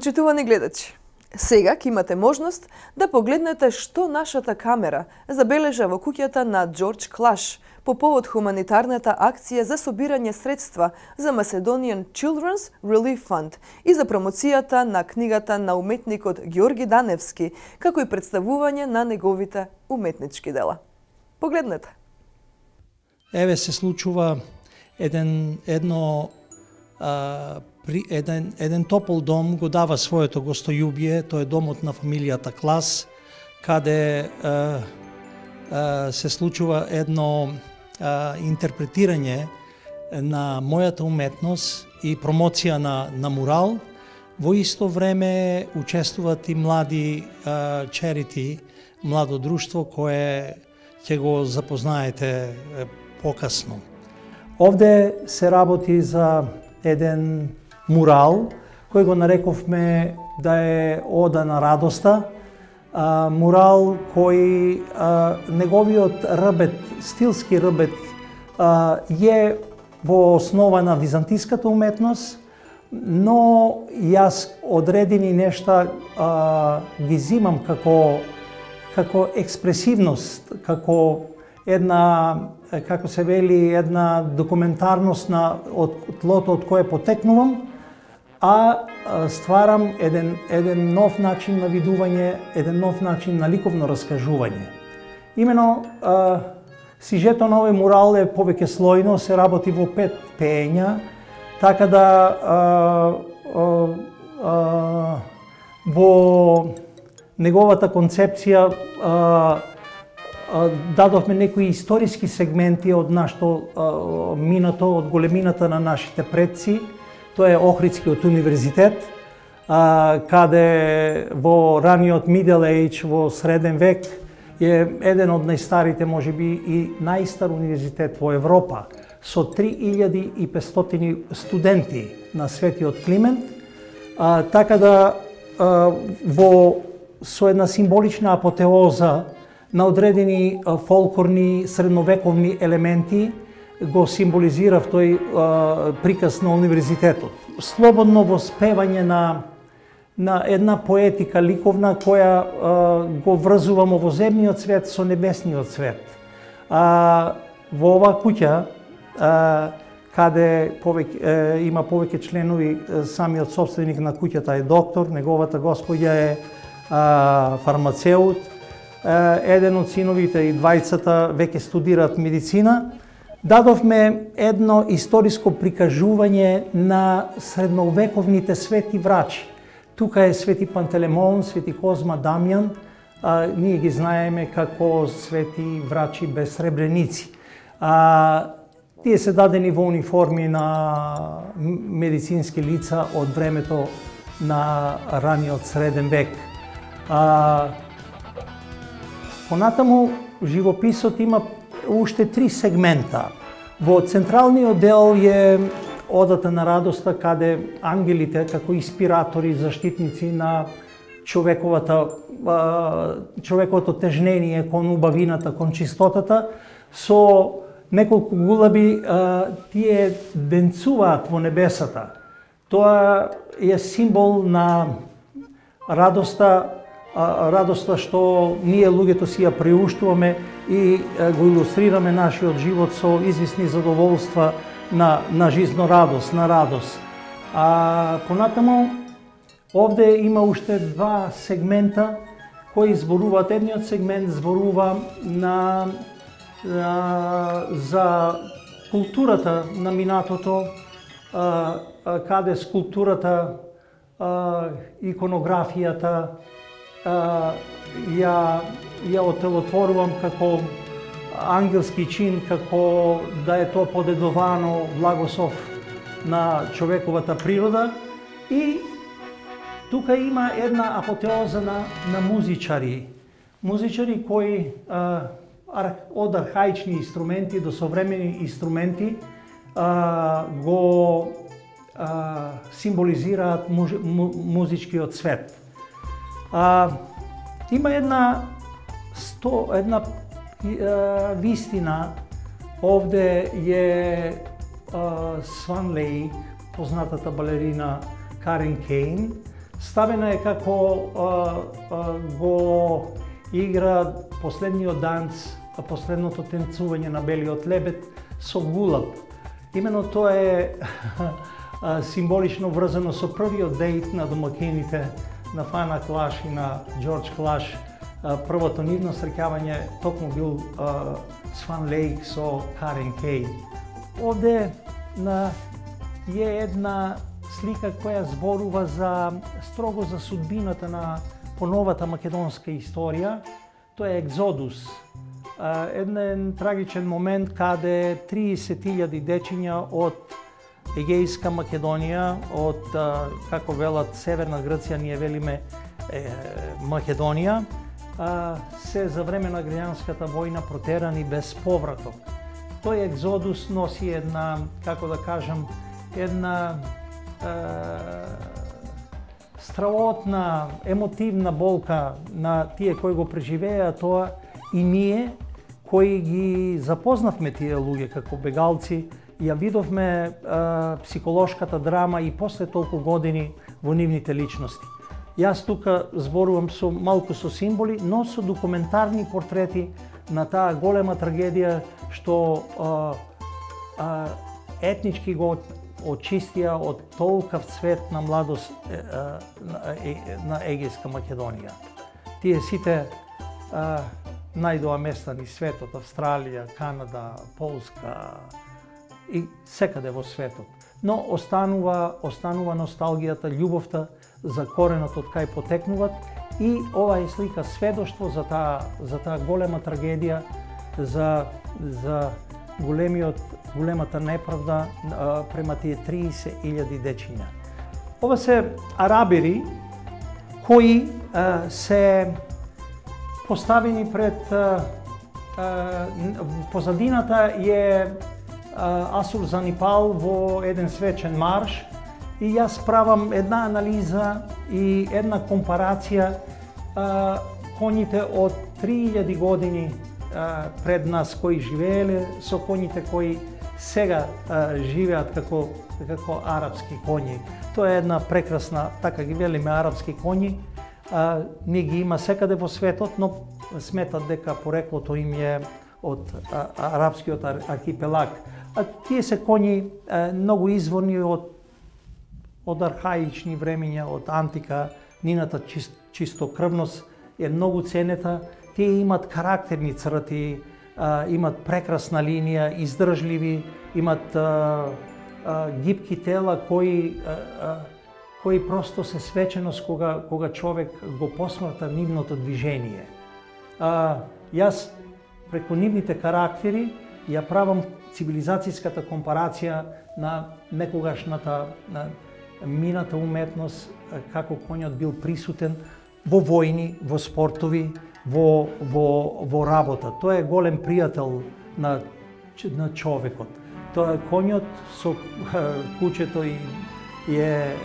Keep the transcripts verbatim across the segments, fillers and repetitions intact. Почитувани гледачи, сега ќе имате можност да погледнете што нашата камера забележа во куќата на Джордж Клаш по повод хуманитарната акција за собирање средства за Macedonian Children's Relief Fund и за промоцијата на книгата на уметникот Георги Даневски, како и представување на неговите уметнички дела. Погледнете. Еве се случува еден едно а, При, еден, еден топол дом го дава своето гостојубие, тоа е домот на фамилијата Клас, каде е, е, се случува едно е, интерпретирање на мојата уметност и промоција на, на мурал. Во исто време учествуваат и млади черити, младо друштво кое ќе го запознаете покасно. Овде се работи за еден мурал, кој го нарековме да е ода на радоста, а, мурал кој а, неговиот рбет, стилски рбет, а, е во основа на византиската уметност, но јас одредени нешта а, ги зимам како, како експресивност, како една, како се вели, една документарност на од тлото од кое потекнувам, а стварам еден, еден нов начин на видување, еден нов начин на ликовно раскажување. Имено, а, сижето на овој мурал е повеќе слојно, се работи во пет пења, така да а, а, а, во неговата концепција а, дадовме некои историски сегменти од нашето минато, од големината на нашите предци. Тоа е Охридскиот универзитет, каде во раниот Middle Age, во среден век, е еден од најстарите, може би и најстар универзитет во Европа, со три илјади и петстотини студенти на Светиот Климент. Така да, во, со една символична апотеоза на одредени фолклорни средновековни елементи го символизира тој приказ на универзитетот. Слободно воспевање на, на една поетика ликовна која а, го врзуваме во земниот свет со небесниот свет. А, во ова куќа, а, каде повеќе, а, има повеќе членови, самиот собственик на куќата е доктор, неговата господја е а, фармацеут, еден од синовите и двајцата веќе студираат медицина. Дадовме едно историско прикажување на средновековните свети врачи. Тука е Свети Пантелемон, Свети Козма Дамјан, а, ние ги знаеме како свети врачи без сребреници. А, тие се дадени во униформи на медицински лица од времето на раниот среден век. А, Понатаму, живописот има уште три сегмента. Во централниот дел е Одата на радоста, каде ангелите, како инспиратори, заштитници на човековата, човековото тежнение кон убавината, кон чистотата, со неколку гулаби тие денцуваат во небесата. Тоа е символ на радоста, радоста што ние луѓето си ја приуштуваме и го илустрираме нашиот живот со извисни задоволства на, на жизно радост, на радост. А понатаму, овде има уште два сегмента кои зборуваат. Едниот сегмент зборува на, на, за културата на минатото, а, а, каде скулптурата, а, иконографијата, Uh, ја, ја отелотворувам како ангелски чин, како да е тоа подедовано благослов на човековата природа. И тука има една апотеоза на, на музичари. Музичари кои uh, од архаични инструменти до современи инструменти uh, го uh, символизираат муж, му, музичкиот свет. А, има една сто, една а, вистина. Овде е Сван Лейк, познатата балерина Карен Кейн, Stavena je kako uh, uh, go igra poslednjijo danc, poslednjoto tencuvanje na beliot lebed so gulab. Именно то е символично врзано со првиот дејт на домакините на Фана Клаш и на Джордж Клаш. Првото нивно среќавање токму бил с Фан Лейк со Карен Кей. Овде е една слика која зборува за строго за судбината на поновата македонска историја. Тоа е екзодус. Еден трагичен момент каде триесет илјади дечиња од Егејска Македонија, од, како велат, Северна Грција, ние велиме Македонија, се за време на Граѓанската војна протерани без повраток. Тој екзодус носи една, како да кажам, една страотна, емотивна болка на тие кои го преживеа тоа и ние, кои ги запознавме тие луѓе како бегалци, ја видовме а, психолошката драма и после толку години во нивните личности. Јас тука зборувам со малку со символи, но со документарни портрети на таа голема трагедија што а, а, етнички го очистија од толкав цвет на младост а, на, на Егејска Македонија. Тие сите а, најдоа места низ светот, Австралија, Канада, Полска и секаде во светот. Но останува, останува носталгијата, љубовта за коренот од кај потекнуват и ова е слика сведоштво за таа за таа голема трагедија, за за големиот големата неправда а, према тие триесет илјади дечиња. Ова се арабири кои а, се поставени пред а, а, позадината е а, Асур Занипал во еден свечен марш и јас правам една анализа и една компарација а, коњите од три илјади години а, пред нас кои живееле со коњите кои сега а, живеат како како арапски коњи. Тоа е една прекрасна, така ги велиме арапски коњи. Uh, не ги има секаде во светот, но сметат дека пореклото им е од а, арапскиот ар, архипелаг. А тие се коњи uh, многу изворни од, од архаични времења, од антика, нината чист, чистокрвност е многу ценета. Тие имат карактерни црати, uh, имат прекрасна линија, издржливи, имат uh, uh, гибки тела кои uh, uh, кои просто се свеченост кога, кога човек го посмрта нивното движение. А, јас преку нивните карактери ја правам цивилизацијската компарација на некогашната на мината уметност, како коњот бил присутен во војни, во спортови, во, во, во работа. Тоа е голем пријател на, на човекот. Тоа е коњот со кучето и е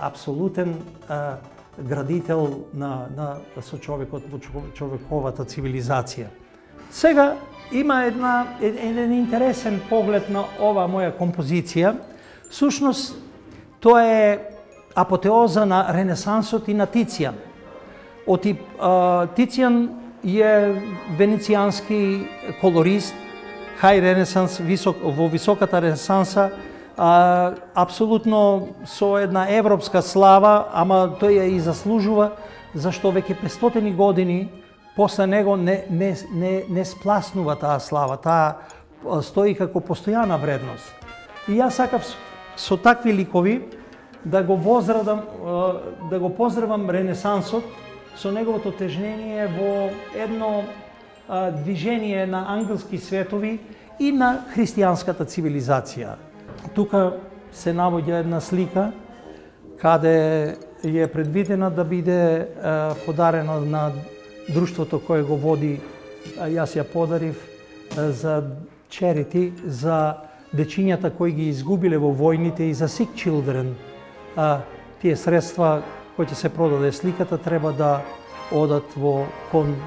апсолутен градител на, на со човекот во човековата цивилизација. Сега има една, еден интересен поглед на ова моја композиција. Сушност, тоа е апотеоза на Ренесансот и на Тицијан. Оти, а, Тицијан е венецијански колорист, хај Ренесанс, висок, во високата Ренесанса, А, абсолютно со една европска слава, ама тој ја и заслужува, зашто веќе петстотини години после него не, не, не, не спласнува таа слава, таа стои како постојана вредност. И јас сакав со такви ликови да го возрадам, да го поздравам Ренесансот со неговото тежнение во едно движение на ангелски светови и на христијанската цивилизација. Тука се наоѓа една слика каде е предвидена да биде е, подарена на друштвото кое го води, јас ја подарив е, за черити, за дечињата кои ги изгубиле во војните и за Sick Children. А, тие средства кои ќе се продаде сликата треба да одат во кон,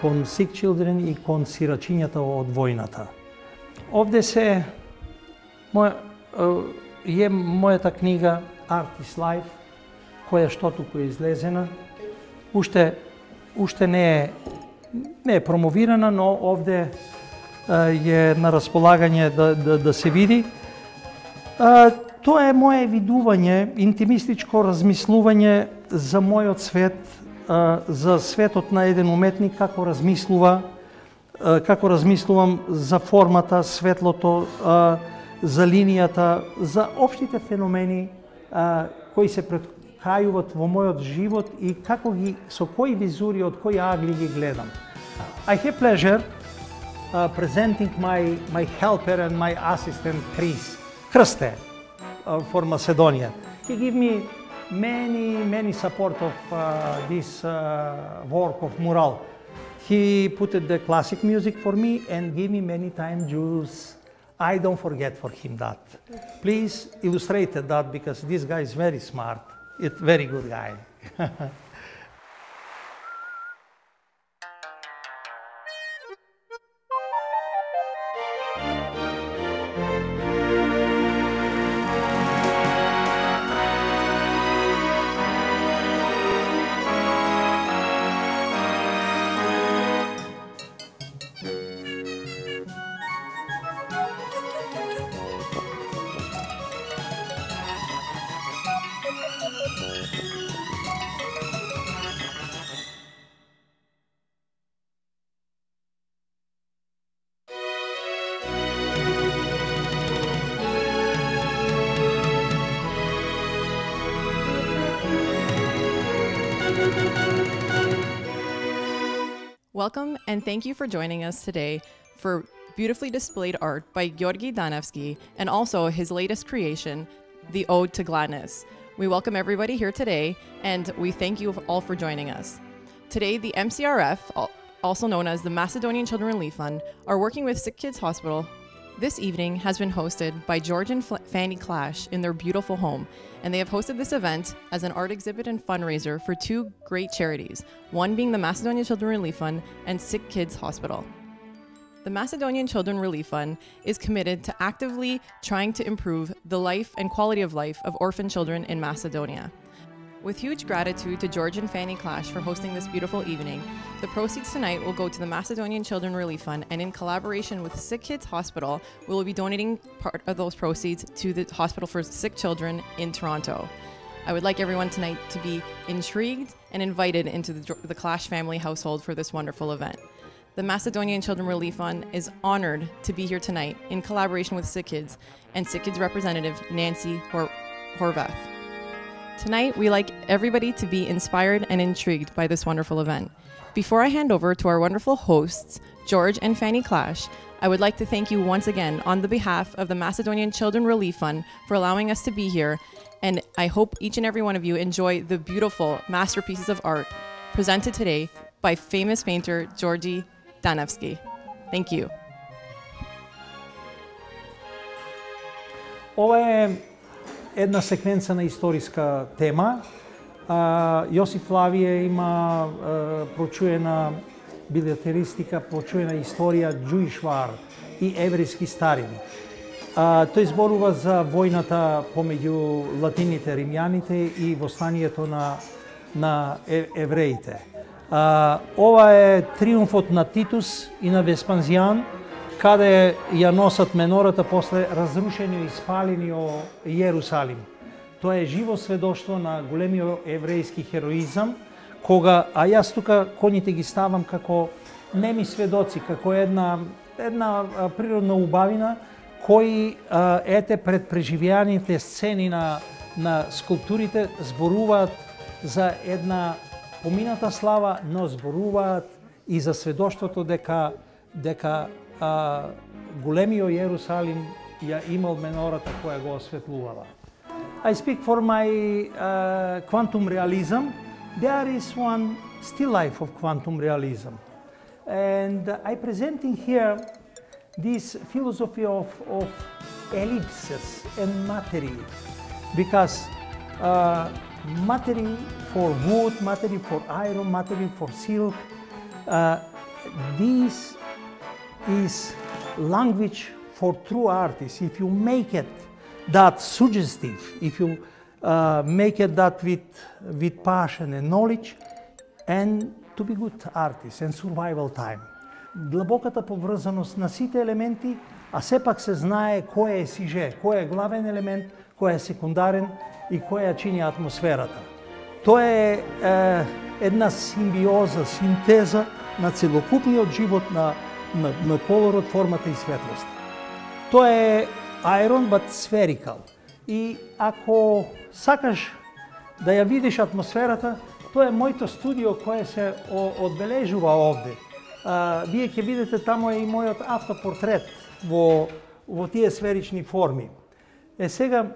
кон Sick Children и кон сирачињата од војната. Овде се моја е мојата книга Artist Life, koja što tu je izlezena. Ušte, ušte ne, je, ne je promovirana, no ovdje je na raspolaganje da, da, da se vidi. To je moje viduvanje, intimističko razmisluvanje za moj svet, za svetot na jedan umetnik, kako razmisluva, kako razmisluvam za formata, svetlото, за линијата, за општите феномени а, кои се преткајуват во мојот живот и како ги, со кои визури, од кои агли ги гледам. I have pleasure uh, presenting my, my helper and my assistant Chris Krste uh, for Macedonia. He gave me many, many support of uh, this uh, work of mural. He put the classic music for me and gave me many time Jews. I don't forget for him that. Please illustrate that because this guy is very smart. It's very good guy. Welcome and thank you for joining us today for beautifully displayed art by Georgi Danevski and also his latest creation, The Ode to Gladness. We welcome everybody here today and we thank you all for joining us. Today, the M C R F, also known as the Macedonian Children's Relief Fund, are working with Sick Kids Hospital. This evening has been hosted by George and Fanny Klas in their beautiful home, and they have hosted this event as an art exhibit and fundraiser for two great charities, one being the Macedonian Children's Relief Fund and Sick Kids Hospital. The Macedonian Children's Relief Fund is committed to actively trying to improve the life and quality of life of orphan children in Macedonia. With huge gratitude to George and Fanny Klas for hosting this beautiful evening, the proceeds tonight will go to the Macedonian Children's Relief Fund, and in collaboration with Sick Kids Hospital, we will be donating part of those proceeds to the Hospital for Sick Children in Toronto. I would like everyone tonight to be intrigued and invited into the, the Klas family household for this wonderful event. The Macedonian Children's Relief Fund is honored to be here tonight in collaboration with Sick Kids and Sick Kids representative Nancy Hor Horvath. Tonight, we like everybody to be inspired and intrigued by this wonderful event. Before I hand over to our wonderful hosts, George and Fanny Klas, I would like to thank you once again on the behalf of the Macedonian Children's Relief Fund for allowing us to be here, and I hope each and every one of you enjoy the beautiful masterpieces of art presented today by famous painter Georgi Danevski. Thank you. Oe. Една секвенца на историска тема. Јосиф Флавије има прочуена билетеристика, прочуена историја Джуишвар и еврейски старин. Тој зборува за војната помеѓу латините, римјаните и востанието на, на евреите. Ова е триумфот на Титус и на Веспанзијан, каде ја носат менората после разрушениот и спалениот Јерусалим. Тоа е живо сведоштво на големиот еврејски хероизам, кога а јас тука коњите ги ставам како неми сведоци, како една една природна убавина кои ете пред преживеаните сцени на на скулптурите зборуваат за една помината слава, но зборуваат и за сведоштвото дека дека Uh, големиот Јерусалим ја имал менората која го осветлувала. I speak for my uh, quantum realism. There is one still life of quantum realism. And I present in here this philosophy of, of ellipses and matery. Because uh, matery for wood, matery for iron, matery for silk, uh, these is language for true artists. If you make it that suggestive, if you uh, make it that with, with passion and knowledge, and to be good artists and survival time. Длабоката поврзаност на сите елементи, а сепак се знае кој е сиже, кој е главен елемент, кој е секундарен и кој ја чини атмосферата. Тоа е, е една симбиоза, синтеза на целокупниот живот на, на, на колорот, формата и светлост. Тоа е iron but spherical. И ако сакаш да ја видиш атмосферата, тоа е моето студио кое се одбележува овде. Uh, вие ќе видите тамо е и мојот автопортрет во, во тие сферични форми. Е сега,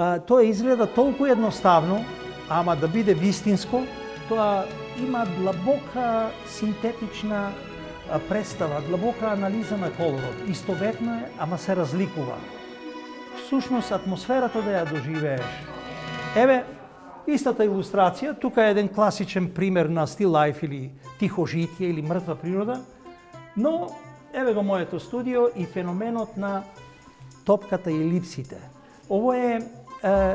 uh, тоа изгледа толку едноставно, ама да биде вистинско, тоа има длабока синтетична uh, представа, длабока анализа на колорот. Истоветна е, ама се разликува. Всушност, атмосферата да ја доживееш. Еве, истата илустрација, тука е еден класичен пример на still life или тихо житие или мртва природа, но еве го моето студио и феноменот на топката и елипсите. Ово е, е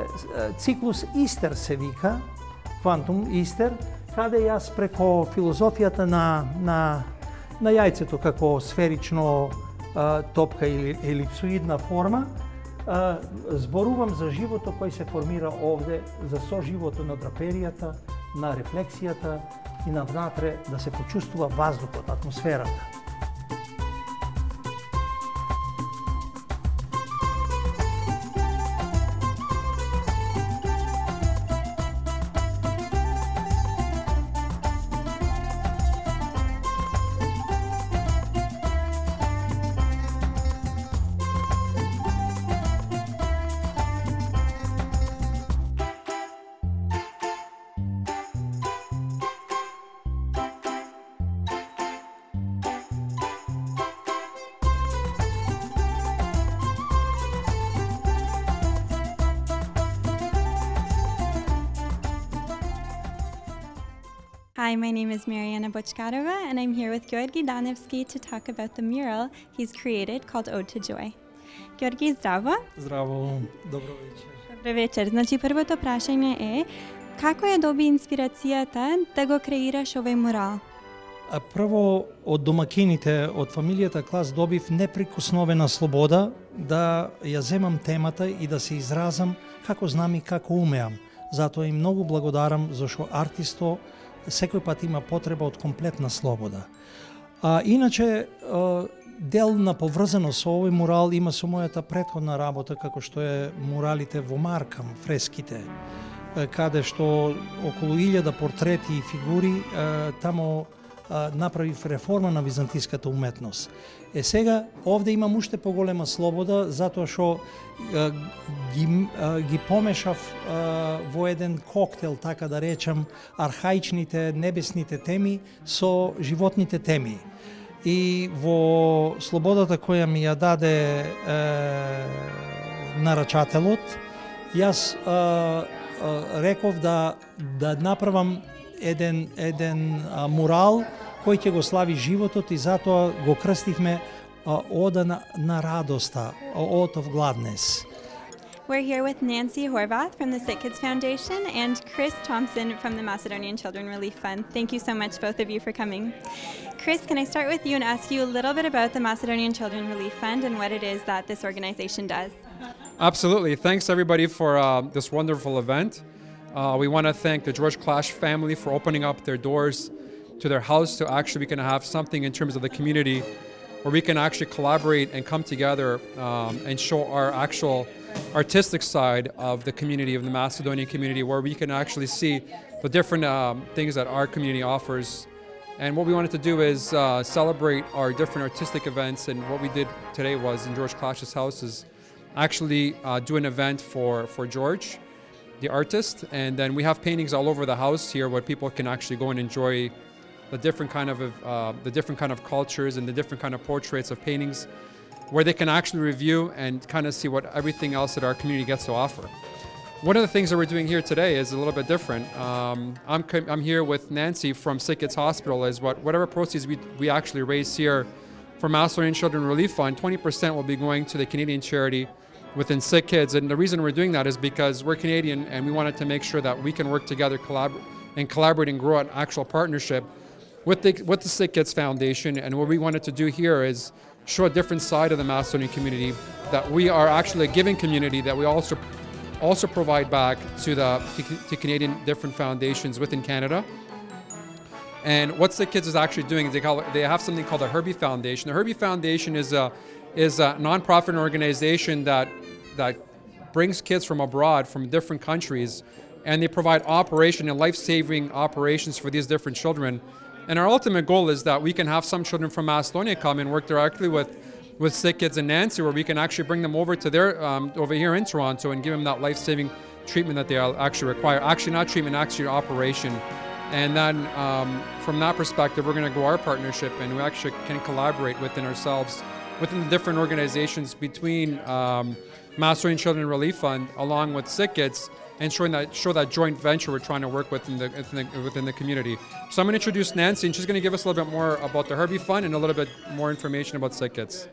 циклус Истер се вика, квантум Истер, каде јас преко филозофијата на, на, на јајцето како сферично е, топка или елипсоидна форма, Uh, зборувам за животот кој се формира овде, за соживото на драперијата, на рефлексијата и навнатре да се почувствува воздухот, атмосферата. Hi, my name is Mariana Bochkarova, and I'm here with Georgi Danevski to talk about the mural he's created called Ode to Joy. Georgi, zdravo. Zdravo, dobro večer. Dobro večer. Znači, prvo to prašanje je, kako je dobi inspiracijata da go kreiraš ovaj mural? A prvo, od domakinite, od familijata Klas dobiv neprikosnovena sloboda da ja zemam temata i da se izrazam kako znam i kako umeam. Zato im mnogo blagodaram zašto artisto секој пат има потреба од комплетна слобода. А, иначе, дел на поврзаност со овој мурал има со мојата претходна работа, како што е муралите во Маркам, фреските, каде што околу илјада портрети и фигури тамо направив реформа на византиската уметност. Е сега, овде имам уште поголема слобода, затоа што ги, ги помешав во еден коктел, така да речам, архаичните небесните теми со животните теми. И во слободата која ми ја даде е, нарачателот, јас е, е, реков да, да направам еден, еден а, мурал кој ќе го слави животот и затоа го крстихме а, Ода на, на радоста, Ode of Gladness. We're here with Nancy Horvath from the Sick Kids Foundation and Chris Thompson from the Macedonian Children's Relief Fund. Thank you so much, both of you, for coming. Chris, can I start with you and ask you a little bit about the Macedonian Children's Relief Fund and what it is that this organization does? Absolutely. Thanks, everybody, for uh, this wonderful event. Uh, we want to thank the George Klas family for opening up their doors to their house so actually we can have something in terms of the community where we can actually collaborate and come together um, and show our actual artistic side of the community, of the Macedonian community, where we can actually see the different um, things that our community offers. And what we wanted to do is uh, celebrate our different artistic events, and what we did today was in George Klas's house is actually uh, do an event for, for George, the artist, and then we have paintings all over the house here where people can actually go and enjoy the different kind of uh, the different kind of cultures and the different kind of portraits of paintings, where they can actually review and kind of see what everything else that our community gets to offer. One of the things that we're doing here today is a little bit different. Um, I'm I'm here with Nancy from Sick Kids Hospital. Is what whatever proceeds we we actually raise here for Macedonian Children's Relief Fund, twenty percent will be going to the Canadian charity within sick kids. And the reason we're doing that is because we're Canadian and we wanted to make sure that we can work together collabor and collaborate and grow an actual partnership with the, with the Sick Kids Foundation. And what we wanted to do here is show a different side of the Macedonian community, that we are actually a giving community, that we also also provide back to the to, to Canadian different foundations within Canada. And what Sick Kids is actually doing is they call it, they have something called the Herbie Foundation. The Herbie Foundation is a is a nonprofit organization that that brings kids from abroad, from different countries, and they provide operation and life-saving operations for these different children. And our ultimate goal is that we can have some children from Macedonia come and work directly with, with Sick Kids in Nancy, where we can actually bring them over to their um, over here in Toronto and give them that life-saving treatment that they actually require. Actually, not treatment, actually operation. And then um, from that perspective, we're going to grow our partnership, and we actually can collaborate within ourselves, within the different organizations between um, Macedonian Children's Relief Fund along with Sick Kids, and showing that, show that joint venture we're trying to work with in the, in the, within the community. So I'm going to introduce Nancy, and she's going to give us a little bit more about the Herbie Fund and a little bit more information about Sick Kids.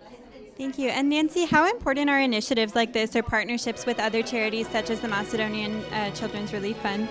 Thank you. And Nancy, how important are initiatives like this or partnerships with other charities such as the Macedonian uh, Children's Relief Fund?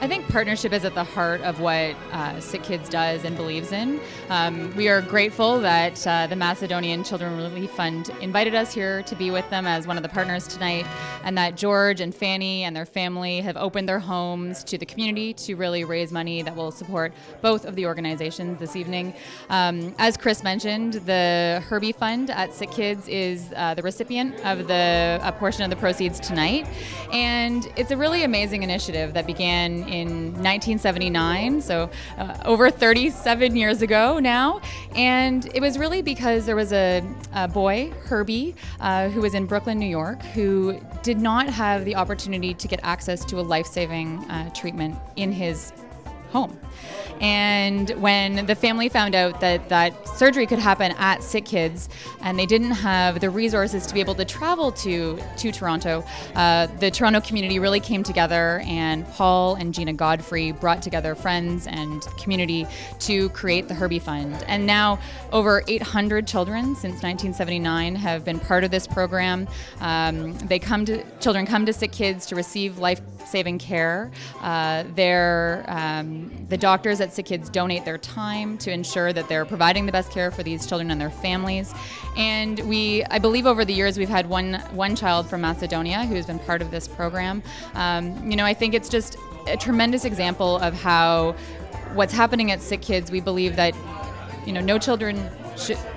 I think partnership is at the heart of what uh, Sick Kids does and believes in. Um, we are grateful that uh, the Macedonian Children's Relief Fund invited us here to be with them as one of the partners tonight, and that George and Fanny and their family have opened their homes to the community to really raise money that will support both of the organizations this evening. Um, as Chris mentioned, the Herbie Fund at Sick Kids is uh, the recipient of the a portion of the proceeds tonight, and it's a really amazing initiative that began in nineteen seventy-nine, so uh, over thirty-seven years ago now. And it was really because there was a, a boy, Herbie, uh, who was in Brooklyn, New York, who did not have the opportunity to get access to a life-saving uh, treatment in his home. And when the family found out that that surgery could happen at Sick Kids, and they didn't have the resources to be able to travel to to Toronto, uh, the Toronto community really came together, and Paul and Gina Godfrey brought together friends and community to create the Herbie Fund. And now over eight hundred children since nineteen seventy-nine have been part of this program. Um, they come to children come to Sick Kids to receive life-saving care. Uh, their um, the doctors at Sick Kids donate their time to ensure that they're providing the best care for these children and their families. And we, I believe over the years, we've had one, one child from Macedonia who's been part of this program. Um, you know, I think it's just a tremendous example of how what's happening at Sick Kids, we believe that, you know, no children,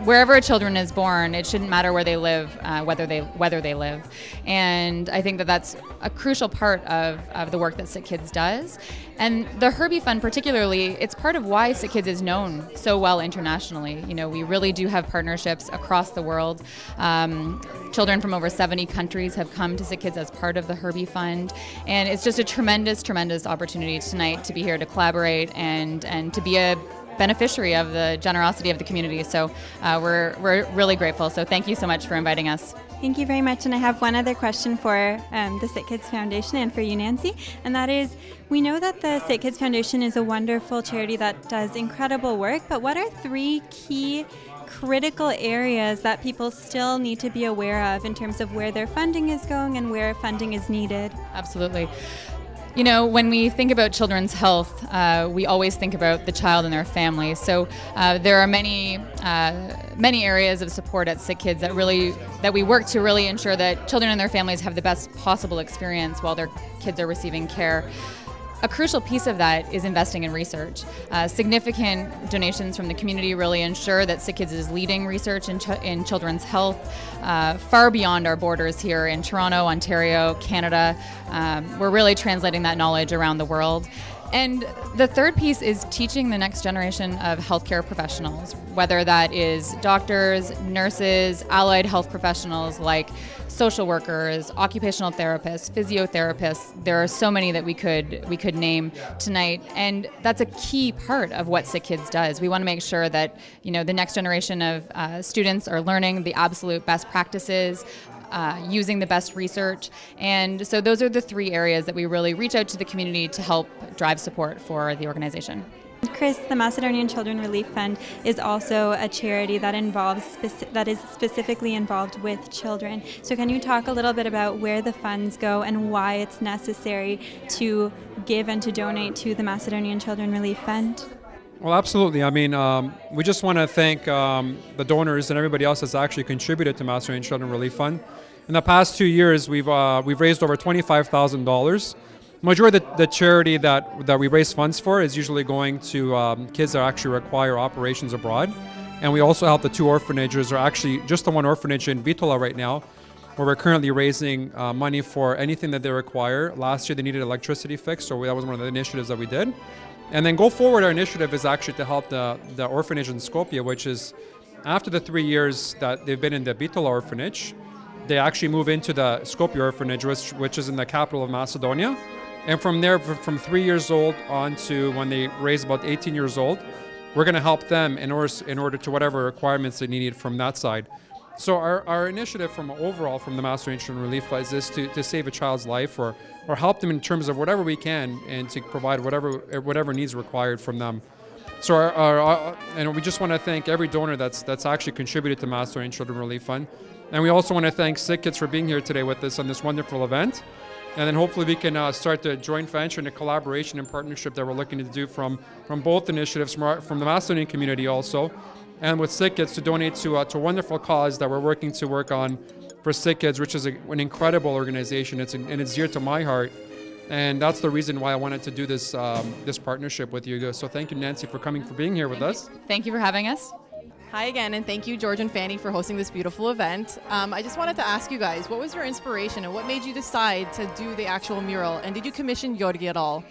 wherever a children is born, it shouldn't matter where they live, uh, whether they whether they live. And I think that that's a crucial part of, of the work that Sick Kids does. And the Herbie Fund particularly, it's part of why Sick Kids is known so well internationally. You know, we really do have partnerships across the world. Um, children from over seventy countries have come to Sick Kids as part of the Herbie Fund. And it's just a tremendous, tremendous opportunity tonight to be here to collaborate and, and to be a beneficiary of the generosity of the community. So uh, we're, we're really grateful. So thank you so much for inviting us. Thank you very much. And I have one other question for um, the Sick Kids Foundation and for you, Nancy. And that is, we know that the Sick Kids Foundation is a wonderful charity that does incredible work, but what are three key critical areas that people still need to be aware of in terms of where their funding is going and where funding is needed? Absolutely. You know, when we think about children's health, uh, we always think about the child and their family. So uh, there are many, uh, many areas of support at Sick Kids that really, that we work to really ensure that children and their families have the best possible experience while their kids are receiving care. A crucial piece of that is investing in research. Uh, significant donations from the community really ensure that Sick Kids is leading research in, ch in children's health uh, far beyond our borders here in Toronto, Ontario, Canada. Um, we're really translating that knowledge around the world. And the third piece is teaching the next generation of healthcare professionals, whether that is doctors, nurses, allied health professionals like social workers, occupational therapists, physiotherapists. There are so many that we could we could name tonight, and that's a key part of what Sick Kids does. We want to make sure that, you know, the next generation of uh, students are learning the absolute best practices, Uh, using the best research. And so those are the three areas that we really reach out to the community to help drive support for the organization. Chris, the Macedonian Children's Relief Fund is also a charity that involves speci- that is specifically involved with children. So can you talk a little bit about where the funds go and why it's necessary to give and to donate to the Macedonian Children's Relief Fund? Well, absolutely. I mean, um, we just want to thank um, the donors and everybody else that's actually contributed to Macedonian Children's Relief Fund. In the past two years, we've uh, we've raised over twenty-five thousand dollars. Majority of the, the charity that, that we raise funds for is usually going to um, kids that actually require operations abroad. And we also help the two orphanages, or actually just the one orphanage in Bitola right now, where we're currently raising uh, money for anything that they require. Last year they needed electricity fixed, so that was one of the initiatives that we did. And then go forward, our initiative is actually to help the, the orphanage in Skopje, which is after the three years that they've been in the Bitola orphanage, they actually move into the Skopje orphanage, which, which is in the capital of Macedonia. And from there, from three years old on to when they raise about eighteen years old, we're going to help them in order, in order to whatever requirements they need from that side. So our, our initiative from overall from the Macedonian Children's Relief Fund is to, to save a child's life or, or help them in terms of whatever we can and to provide whatever, whatever needs required from them. So our, our, our, and we just want to thank every donor that's, that's actually contributed to Macedonian Children's Relief Fund. And we also want to thank Sick Kids for being here today with us on this wonderful event. And then hopefully we can uh, start the joint venture and the collaboration and partnership that we're looking to do from, from both initiatives, from, our, from the Macedonian community also, and with Sick Kids to donate to, uh, to a wonderful cause that we're working to work on for Sick Kids, which is a, an incredible organization. It's an, and it's dear to my heart. And that's the reason why I wanted to do this, um, this partnership with you. So thank you, Nancy, for coming, for being here with us. Thank you for having us. Hi again, and thank you, George and Fanny, for hosting this beautiful event. Um, I just wanted to ask you guys, what was your inspiration and what made you decide to do the actual mural? And did you commission Georgi at all?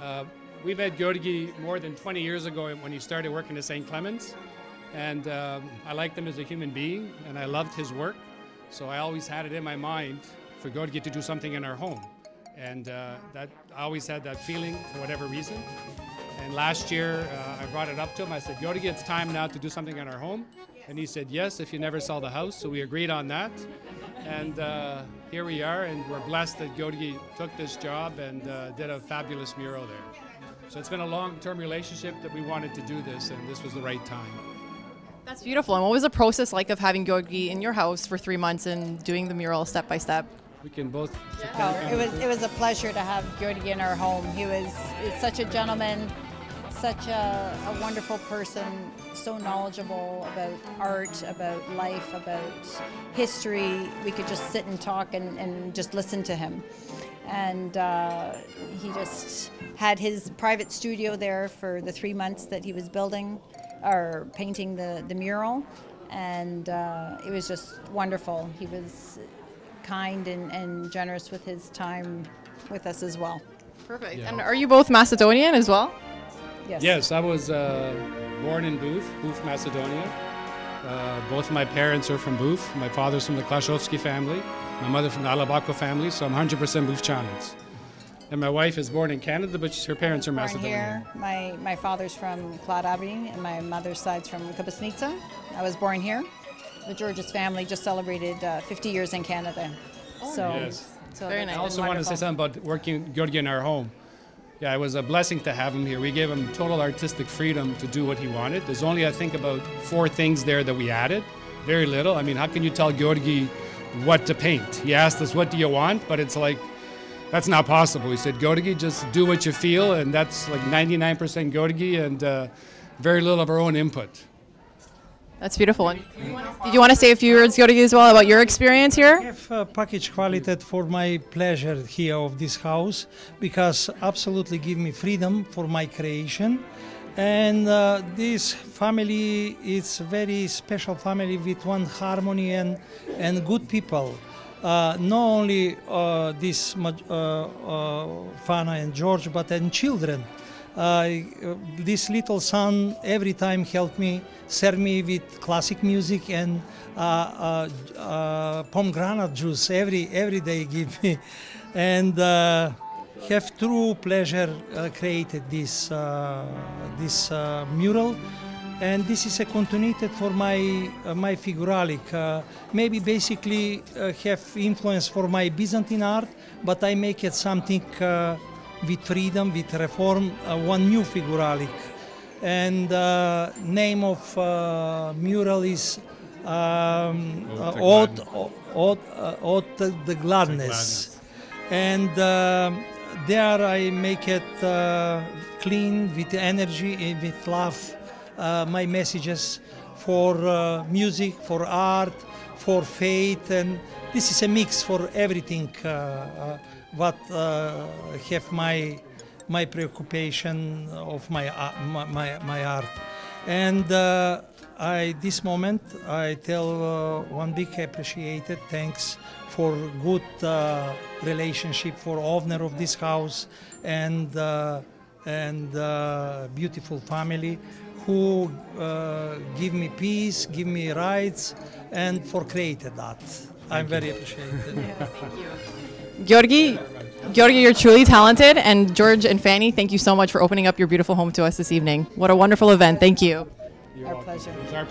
Uh, we met Georgi more than twenty years ago when he started working at Saint Clements. And um, I liked him as a human being, and I loved his work. So I always had it in my mind for Georgi to do something in our home. And uh, that, I always had that feeling for whatever reason. And last year, uh, I brought it up to him. I said, Georgi, it's time now to do something in our home. And he said, yes, if you never sell the house. So we agreed on that. And uh, here we are, and we're blessed that Georgi took this job and uh, did a fabulous mural there. So it's been a long-term relationship that we wanted to do this, and this was the right time. That's beautiful. And what was the process like of having Georgi in your house for three months and doing the mural step by step? We can both. Yeah. Oh, it was it was a pleasure to have Georgi in our home. He was such a gentleman, such a, a wonderful person, so knowledgeable about art, about life, about history. We could just sit and talk and, and just listen to him. And uh, he just had his private studio there for the three months that he was building or painting the, the mural. And uh, it was just wonderful. He was kind and, and generous with his time with us as well. Perfect. Yeah. And are you both Macedonian as well? Yes. Yes, I was uh, born in Booth, Booth, Macedonia. Uh, both my parents are from Booth. My father's from the Klasovsky family. My mother from the Alabako family, so I'm one hundred percent Boothchanans. And my wife is born in Canada, but her parents are born Macedonian. Here. My, my father's from Kladabri, and my mother's side's from Kopasnica. I was born here. The George's family just celebrated uh, fifty years in Canada. Oh, so, yes. So very nice. I also want to say something about working Georgi in our home. Yeah, it was a blessing to have him here. We gave him total artistic freedom to do what he wanted. There's only, I think, about four things there that we added. Very little. I mean, how can you tell Georgi what to paint? He asked us, what do you want? But it's like, that's not possible. We said, Georgi, just do what you feel. And that's like ninety-nine percent Georgi and uh, very little of our own input. That's beautiful. And did you want to say a few words, Georgi, as well about your experience here? I have a package quality for my pleasure here of this house because absolutely give me freedom for my creation. And uh, this family is very special family with one harmony and, and good people. Uh, not only uh, this uh, uh, Fana and George, but and children. Uh, this little son every time helped me, served me with classic music and uh, uh, uh, pomegranate juice every every day give me, and uh, have true pleasure uh, created this uh, this uh, mural, and this is a continuity for my uh, my figuralic. Uh, maybe basically uh, have influence for my Byzantine art, but I make it something. Uh, with freedom, with reform, uh, one new figuralic. And uh, name of uh, mural is um, Ode uh, to the Gladness. And uh, there I make it uh, clean, with energy and with love, uh, my messages for uh, music, for art, for faith, and this is a mix for everything uh, uh, what uh, have my my preoccupation of my uh, my my art. And uh, I this moment I tell uh, one big appreciated thanks for good uh, relationship, for owner of this house, and uh, and uh, beautiful family who uh, give me peace, give me rights, and for created that. I'm very appreciated. Yeah, thank you. Georgi, Georgi, you're truly talented, and George and Fanny, thank you so much for opening up your beautiful home to us this evening. What a wonderful event. Thank you. You're our welcome. Pleasure. It's our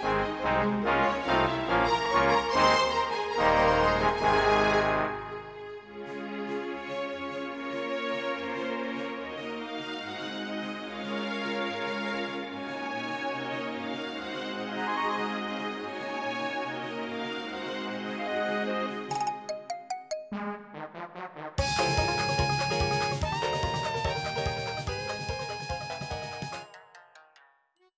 pleasure.